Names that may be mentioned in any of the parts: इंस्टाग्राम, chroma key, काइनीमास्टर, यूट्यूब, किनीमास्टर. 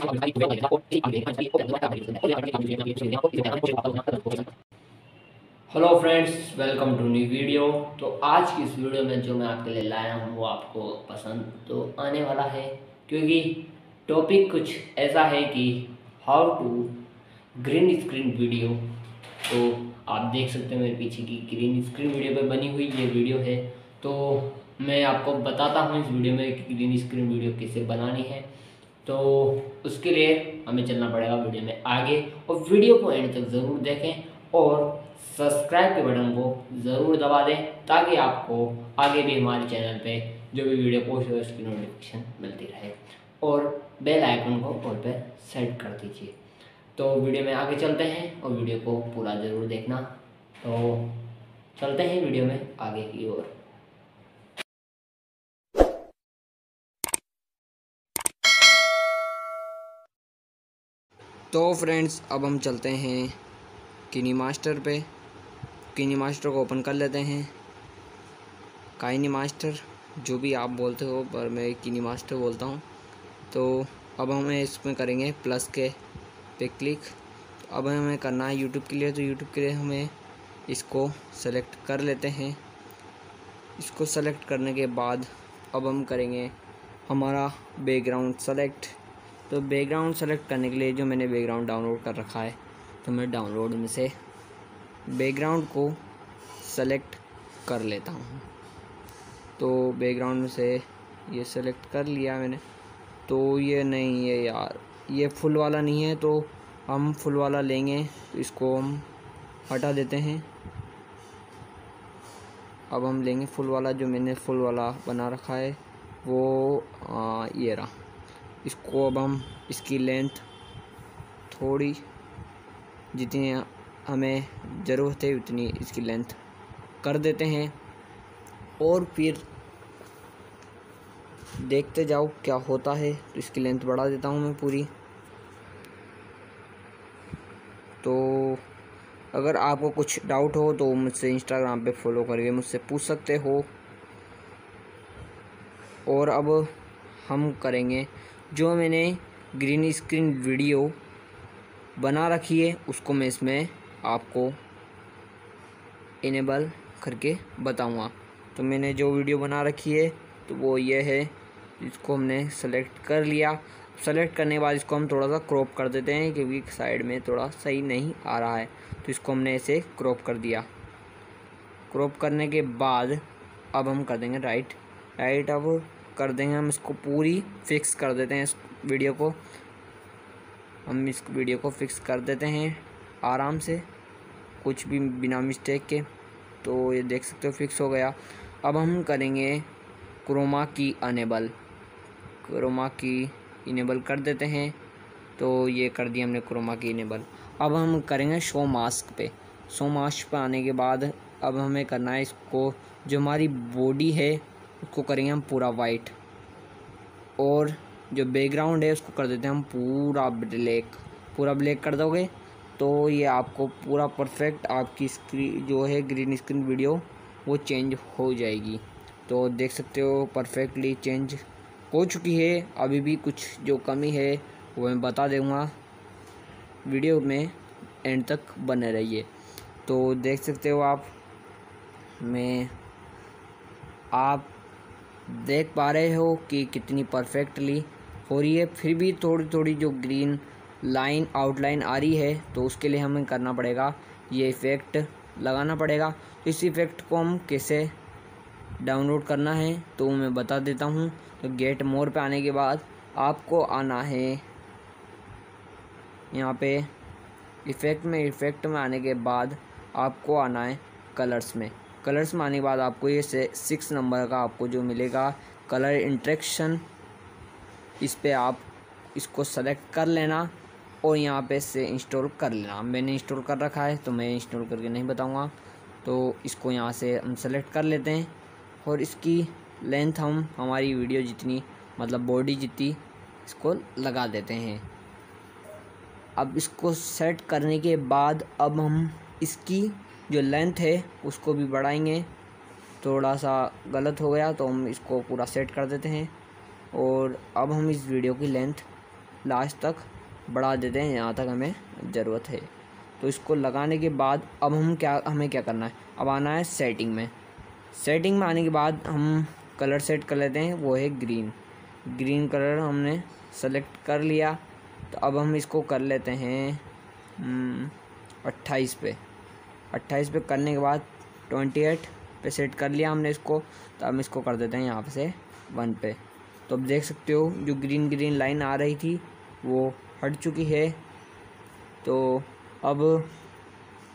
Hello friends, welcome to new video. तो आज की इस वीडियो में जो मैं आपके लिए लाया हूँ वो आपको पसंद तो आने वाला है, क्योंकि टॉपिक कुछ ऐसा है कि how to green screen video. तो आप देख सकते हैं मेरे पीछे की ग्रीन स्क्रीन वीडियो पर बनी हुई ये वीडियो है। तो मैं आपको बताता हूँ इस वीडियो में कि ग्रीन स्क्रीन वीडियो कैसे बनानी है। तो उसके लिए हमें चलना पड़ेगा वीडियो में आगे, और वीडियो को एंड तक ज़रूर देखें और सब्सक्राइब के बटन को ज़रूर दबा दें, ताकि आपको आगे भी हमारे चैनल पे जो भी वीडियो पोस्ट हो उसकी नोटिफिकेशन मिलती रहे, और बेल आइकन को ऑल पर सेट कर दीजिए। तो वीडियो में आगे चलते हैं और वीडियो को पूरा ज़रूर देखना। तो चलते हैं वीडियो में आगे की ओर। तो फ्रेंड्स, अब हम चलते हैं किनीमास्टर पे। किनीमास्टर को ओपन कर लेते हैं। काइनीमास्टर जो भी आप बोलते हो, पर मैं किनीमास्टर बोलता हूँ। तो अब हमें इसमें करेंगे प्लस के पे क्लिक। तो अब हमें करना है यूट्यूब के लिए। तो यूट्यूब के लिए हमें इसको सेलेक्ट कर लेते हैं। इसको सेलेक्ट करने के बाद अब हम करेंगे हमारा बैकग्राउंड सेलेक्ट। तो बैकग्राउंड सेलेक्ट करने के लिए जो मैंने बैकग्राउंड डाउनलोड कर रखा है, तो मैं डाउनलोड में से बैकग्राउंड को सेलेक्ट कर लेता हूँ। तो बैकग्राउंड में से ये सेलेक्ट कर लिया मैंने। तो ये नहीं है यार, ये फुल वाला नहीं है, तो हम फुल वाला लेंगे। तो इसको हम हटा देते हैं। अब हम लेंगे फुल वाला। जो मैंने फुल वाला बना रखा है वो ये रहा। इसको अब हम इसकी लेंथ थोड़ी जितनी हमें ज़रूरत है उतनी इसकी लेंथ कर देते हैं, और फिर देखते जाओ क्या होता है। तो इसकी लेंथ बढ़ा देता हूँ मैं पूरी। तो अगर आपको कुछ डाउट हो तो मुझसे इंस्टाग्राम पे फॉलो करके मुझसे पूछ सकते हो। और अब हम करेंगे जो मैंने ग्रीन स्क्रीन वीडियो बना रखी है उसको मैं इसमें आपको इनेबल करके बताऊंगा। तो मैंने जो वीडियो बना रखी है तो वो ये है। इसको हमने सेलेक्ट कर लिया। सेलेक्ट करने के बाद इसको हम थोड़ा सा क्रॉप कर देते हैं, क्योंकि साइड में थोड़ा सही नहीं आ रहा है। तो इसको हमने ऐसे क्रॉप कर दिया। क्रॉप करने के बाद अब हम कर देंगे राइट। अब कर देंगे हम इसको पूरी फिक्स कर देते हैं। इस वीडियो को हम इस वीडियो को फिक्स कर देते हैं आराम से, कुछ भी बिना मिस्टेक के। तो ये देख सकते हो फिक्स हो गया। अब हम करेंगे क्रोमा की अनेबल। क्रोमा की इनेबल कर देते हैं। तो ये कर दिया हमने क्रोमा की इनेबल। अब हम करेंगे शो मास्क पे। शो मास्क पे आने के बाद अब हमें करना है इसको, जो हमारी बॉडी है उसको करेंगे हम पूरा वाइट, और जो बैकग्राउंड है उसको कर देते हैं हम पूरा ब्लैक। पूरा ब्लैक कर दोगे तो ये आपको पूरा परफेक्ट आपकी स्क्रीन जो है ग्रीन स्क्रीन वीडियो वो चेंज हो जाएगी। तो देख सकते हो परफेक्टली चेंज हो चुकी है। अभी भी कुछ जो कमी है वो मैं बता दूँगा। वीडियो में एंड तक बने रहिए। तो देख सकते हो आप देख पा रहे हो कि कितनी परफेक्टली हो रही है। फिर भी थोड़ी थोड़ी जो ग्रीन लाइन आउटलाइन आ रही है, तो उसके लिए हमें करना पड़ेगा ये इफ़ेक्ट लगाना पड़ेगा। तो इस इफ़ेक्ट को हम कैसे डाउनलोड करना है तो मैं बता देता हूँ। तो गेट मोर पे आने के बाद आपको आना है यहाँ पे इफ़ेक्ट में। इफ़ेक्ट में आने के बाद आपको आना है कलर्स में। कलर्स में आने के बाद आपको ये 6 नंबर का आपको जो मिलेगा कलर इंट्रैक्शन, इस पर आप इसको सेलेक्ट कर लेना और यहाँ पे से इंस्टॉल कर लेना। मैंने इंस्टॉल कर रखा है तो मैं इंस्टॉल करके नहीं बताऊँगा। तो इसको यहाँ से हम सेलेक्ट कर लेते हैं, और इसकी लेंथ हम हमारी वीडियो जितनी मतलब बॉडी जितनी इसको लगा देते हैं। अब इसको सेट करने के बाद अब हम इसकी जो लेंथ है उसको भी बढ़ाएंगे। थोड़ा सा गलत हो गया तो हम इसको पूरा सेट कर देते हैं, और अब हम इस वीडियो की लेंथ लास्ट तक बढ़ा देते हैं, यहाँ तक हमें ज़रूरत है। तो इसको लगाने के बाद अब हम हमें क्या करना है, अब आना है सेटिंग में। सेटिंग में आने के बाद हम कलर सेट कर लेते हैं, वो है ग्रीन। ग्रीन कलर हमने सेलेक्ट कर लिया, तो अब हम इसको कर लेते हैं 28 पे। 28 पे करने के बाद 28 पे सेट कर लिया हमने इसको, तो हम इसको कर देते हैं यहाँ पे से 1 पे। तो अब देख सकते हो जो ग्रीन ग्रीन लाइन आ रही थी वो हट चुकी है। तो अब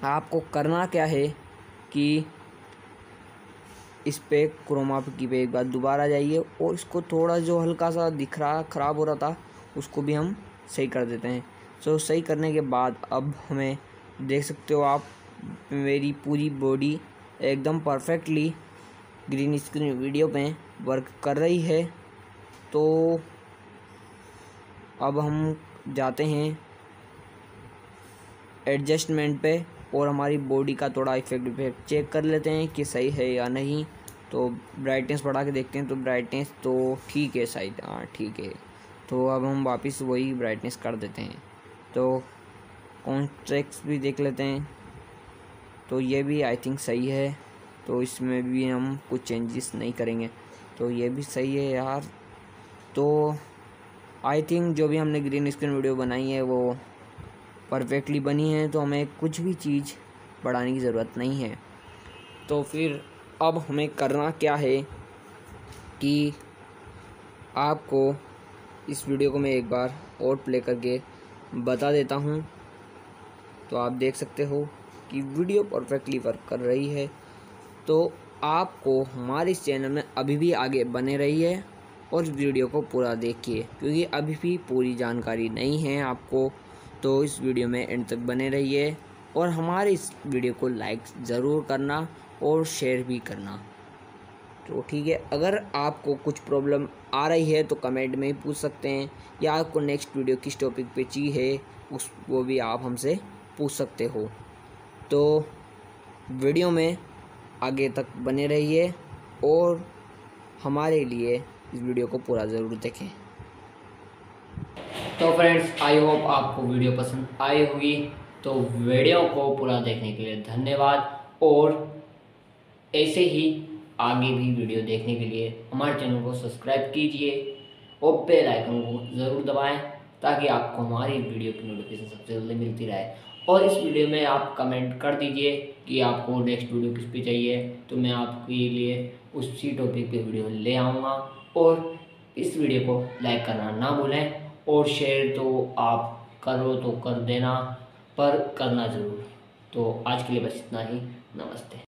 आपको करना क्या है कि इस पर क्रोमा की पे एक बार दोबारा जाइए और इसको थोड़ा जो हल्का सा दिख रहा ख़राब हो रहा था उसको भी हम सही कर देते हैं। तो सही करने के बाद अब हमें देख सकते हो आप मेरी पूरी बॉडी एकदम परफेक्टली ग्रीन स्क्रीन वीडियो पे वर्क कर रही है। तो अब हम जाते हैं एडजस्टमेंट पे और हमारी बॉडी का थोड़ा इफेक्ट चेक कर लेते हैं कि सही है या नहीं। तो ब्राइटनेस बढ़ा के देखते हैं, तो ब्राइटनेस तो ठीक है शायद, हाँ ठीक है। तो अब हम वापस वही ब्राइटनेस कर देते हैं। तो कॉन्ट्रास्ट भी देख लेते हैं, तो ये भी आई थिंक सही है। तो इसमें भी हम कुछ चेंजेस नहीं करेंगे, तो ये भी सही है यार। तो आई थिंक जो भी हमने ग्रीन स्क्रीन वीडियो बनाई है वो परफेक्टली बनी है, तो हमें कुछ भी चीज़ बढ़ाने की ज़रूरत नहीं है। तो फिर अब हमें करना क्या है कि आपको इस वीडियो को मैं एक बार और प्ले करके बता देता हूं। तो आप देख सकते हो कि वीडियो परफेक्टली वर्क कर रही है। तो आपको हमारे इस चैनल में अभी भी आगे बने रहिए और वीडियो को पूरा देखिए, क्योंकि अभी भी पूरी जानकारी नहीं है आपको। तो इस वीडियो में एंड तक बने रहिए और हमारे इस वीडियो को लाइक ज़रूर करना और शेयर भी करना। तो ठीक है, अगर आपको कुछ प्रॉब्लम आ रही है तो कमेंट में ही पूछ सकते हैं, या आपको नेक्स्ट वीडियो किस टॉपिक पे चाहिए है उस वो भी आप हमसे पूछ सकते हो। तो वीडियो में आगे तक बने रहिए और हमारे लिए इस वीडियो को पूरा ज़रूर देखें। तो फ्रेंड्स आई होप आपको वीडियो पसंद आई होगी। तो वीडियो को पूरा देखने के लिए धन्यवाद और ऐसे ही आगे भी वीडियो देखने के लिए हमारे चैनल को सब्सक्राइब कीजिए और बेल आइकन को ज़रूर दबाएं, ताकि आपको हमारी वीडियो की नोटिफिकेशन सबसे जल्दी मिलती रहे। और इस वीडियो में आप कमेंट कर दीजिए कि आपको नेक्स्ट वीडियो किस पे चाहिए, तो मैं आपके लिए उसी टॉपिक पे वीडियो ले आऊँगा। और इस वीडियो को लाइक करना ना भूलें और शेयर तो आप करो तो कर देना, पर करना ज़रूर। तो आज के लिए बस इतना ही, नमस्ते।